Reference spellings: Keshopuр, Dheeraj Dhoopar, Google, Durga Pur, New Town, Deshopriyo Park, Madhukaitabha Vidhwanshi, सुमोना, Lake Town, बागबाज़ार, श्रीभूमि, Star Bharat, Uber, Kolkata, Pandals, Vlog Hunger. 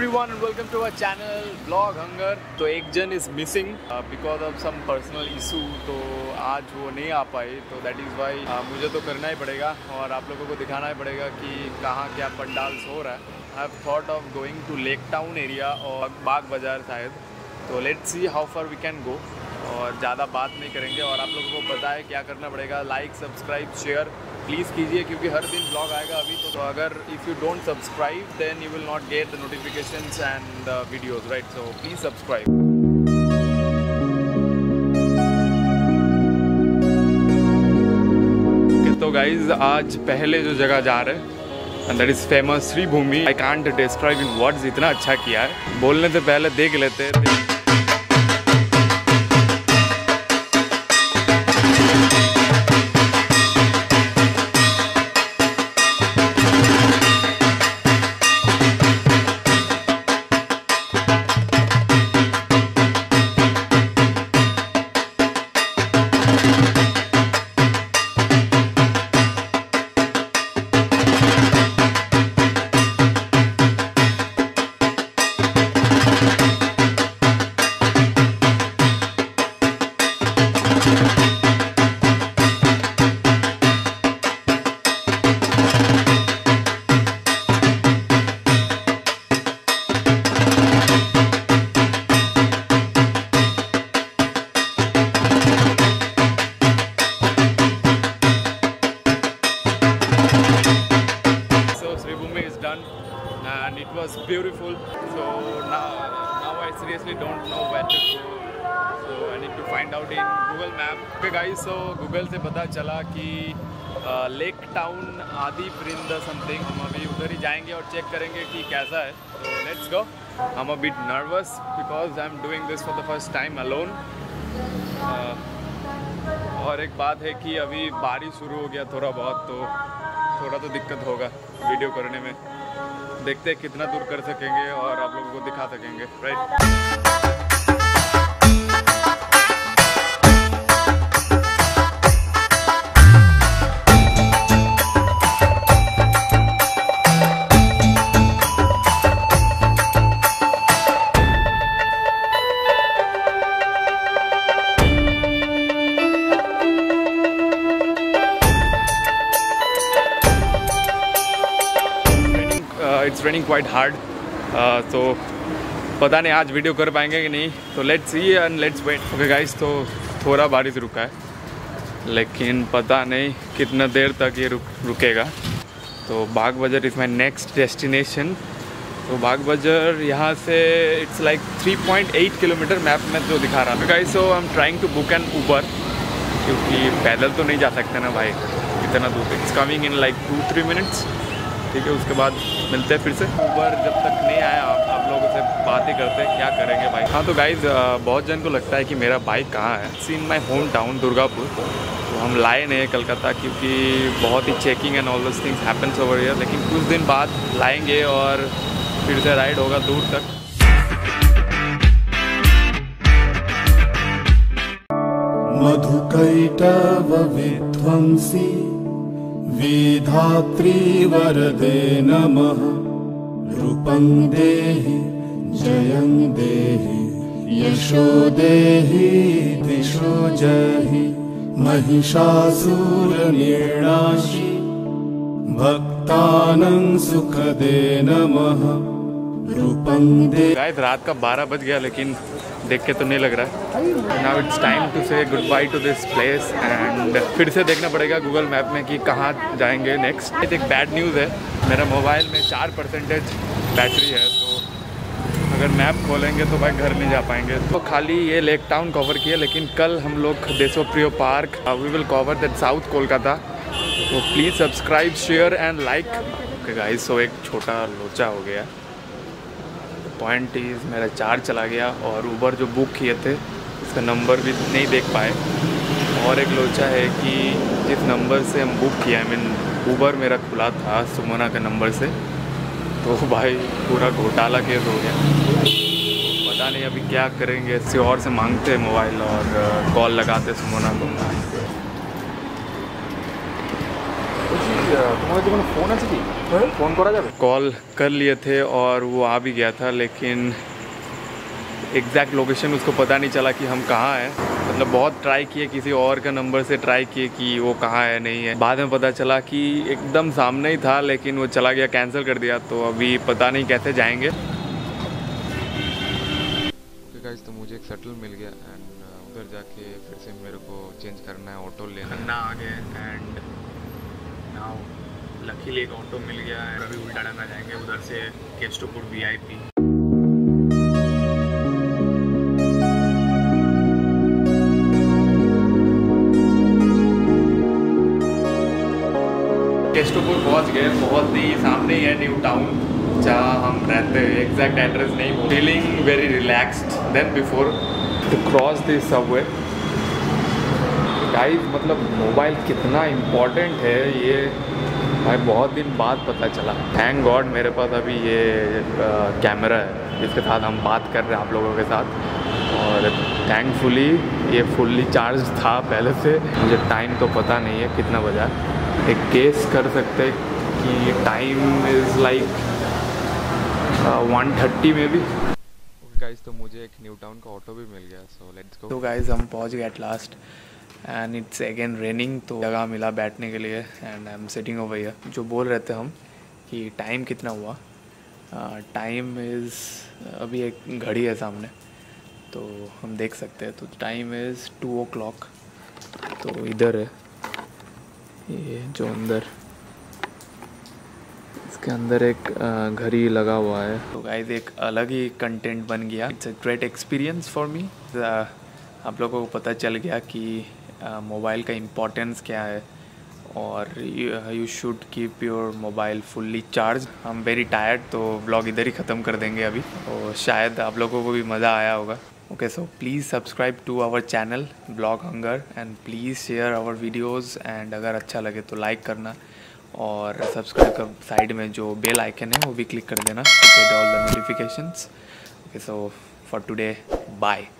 everyone and welcome to our channel Blog Hunger। तो एक जन is missing because of some personal issue, तो आज वो नहीं आ पाई, तो that is why मुझे तो करना ही पड़ेगा और आप लोगों को दिखाना ही पड़ेगा कि कहाँ क्या पंडाल्स हो रहा है। I have thought of going to Lake Town area और बाग बाज़ार शायद, तो let's see how far we can go। और ज़्यादा बात नहीं करेंगे और आप लोगों को पता है क्या करना पड़ेगा, लाइक सब्सक्राइब शेयर प्लीज़ कीजिए क्योंकि हर दिन ब्लॉग आएगा अभी तो अगर if you don't subscribe then you will not get the notifications and the videos right, so please subscribe. तो गाइज आज पहले जो जगह जा रहे हैं and that is famous श्रीभूमि। I can't describe in words, इतना अच्छा किया है, बोलने से पहले देख लेते हैं। Beautiful. So now I seriously don't know where to go. So I need to find out in Google Map. Okay guys, so Google से पता चला कि Lake Town आदि प्रिंद समथिंग, हम अभी उधर ही जाएंगे और चेक करेंगे कि कैसा है। So let's go. I'm a bit nervous because I'm doing this for the first time alone. और एक बात है कि अभी बारिश शुरू हो गया थोड़ा बहुत, तो थोड़ा तो दिक्कत होगा वीडियो करने में। देखते हैं कितना दूर कर सकेंगे और आप लोगों को दिखा सकेंगे, right. It's raining quite hard, so पता नहीं आज वीडियो कर पाएंगे कि नहीं, तो let's see and let's wait। Okay guys, तो थोड़ा बारिश रुका है लेकिन पता नहीं कितना देर तक ये रुकेगा। तो बागबाज़ार is my next destination. तो बागबाज़ार यहाँ से इट्स लाइक 3.8 किलोमीटर मैप में जो दिखा रहा है। Okay guys, so I'm trying to book an Uber क्योंकि पैदल तो नहीं जा सकते ना भाई इतना दूर। It's coming in like 2-3 minutes, ठीक है, उसके बाद मिलते हैं फिर से। ऊबर जब तक नहीं आया आप लोगों से बातें करते हैं, क्या करेंगे भाई। हाँ तो गाइज बहुत जन को लगता है कि मेरा बाइक कहाँ है। It's in my home town Durgapur, तो हम लाए नहीं कलकत्ता क्योंकि बहुत ही checking and all those things happens over here, लेकिन कुछ दिन बाद लाएंगे और फिर से राइड होगा दूर तक। मधुकैटभ विध्वंसी विधात्री वरदे नमः। रूपं देहि जयं देहि यशो देहि दिशो जहि। महिषासुरनिर्नाशि भक्तानं सुखदे नमः। रूपं देहि। गाइस रात का 12 बज गया लेकिन देख के तो नहीं लग रहा है। Now it's time to say goodbye to this place and फिर से देखना पड़ेगा गूगल मैप में कि कहाँ जाएंगे नेक्स्ट। एक बैड न्यूज़ है, मेरा मोबाइल में 4% बैटरी है, तो अगर मैप खोलेंगे तो भाई घर नहीं जा पाएंगे। तो खाली ये लेक टाउन कवर किया लेकिन कल हम लोग Deshapriya park, we will cover that south Kolkata. तो please subscribe share and like. Okay guys, so एक छोटा लोचा हो गया। पॉइंट इज़ मेरा चार्ज चला गया और ऊबर जो बुक किए थे उसका नंबर भी नहीं देख पाए। और एक लोचा है कि जिस नंबर से हम बुक किया, आई मीन ऊबर मेरा खुला था सुमोना के नंबर से, तो भाई पूरा घोटाला केस हो गया। पता नहीं अभी क्या करेंगे, इससे और से मांगते हैं मोबाइल और कॉल लगाते सुमोना को। तुम्हारे फोन कॉल कर लिए थे और वो आ भी गया था, लेकिन एग्जैक्ट लोकेशन उसको पता नहीं चला कि हम कहाँ हैं। मतलब बहुत ट्राई किए, किसी और का नंबर से ट्राई किए कि वो कहाँ है, नहीं है। बाद में पता चला कि एकदम सामने ही था, लेकिन वो चला गया, कैंसिल कर दिया। तो अभी पता नहीं कैसे जाएंगे। Okay guys, तो मुझे एक शटल मिल गया एंड उधर जाके फिर से मेरे को चेंज करना है, ऑटो लेना आ गया एंड नाउ लकीली एक ऑटो मिल गया है। अभी उल्टा डांगा जाएंगे उधर से केशोपुर VIP। केशोपुर पहुँच गए, बहुत ही सामने ही है न्यू टाउन जहाँ हम रहते हैं। एग्जैक्ट एड्रेस नहीं बोल। Feeling very relaxed then before to cross this subway. Guys मतलब मोबाइल कितना इम्पोर्टेंट है ये भाई बहुत दिन बाद पता चला। थैंक गॉड मेरे पास अभी ये कैमरा है जिसके साथ हम बात कर रहे हैं आप लोगों के साथ, और थैंकफुली ये फुल्ली चार्ज था पहले से। मुझे टाइम तो पता नहीं है कितना बजा, एक केस कर सकते कि टाइम इज़ लाइक 1:30 में भी। गाइस तो मुझे एक न्यू टाउन का ऑटो भी मिल गया, सो लेट्स गो। तो गाइस हम पहुंच गए at last and it's again raining, तो जगह मिला बैठने के लिए and I am sitting over here. जो बोल रहे थे हम कि टाइम कितना हुआ, टाइम इज़ अभी एक घड़ी है सामने तो हम देख सकते हैं, तो टाइम इज़ 2 o'clock। तो इधर है ये जो अंदर, इसके अंदर एक घड़ी लगा हुआ है। तो गाइस एक अलग ही कंटेंट बन गया। It's a great experience for me. आप लोगों को पता चल गया कि मोबाइल का इम्पोर्टेंस क्या है और you should keep your mobile fully charge. I am very tired, तो व्लॉग इधर ही ख़त्म कर देंगे अभी, और शायद आप लोगों को भी मज़ा आया होगा। Okay, so please subscribe to our channel Blog Hunger and please share our videos and अगर अच्छा लगे तो like करना और सब्सक्राइब का साइड में जो बेल आइकन है वो भी क्लिक कर देना to get all the notifications. Okay, so for today, bye.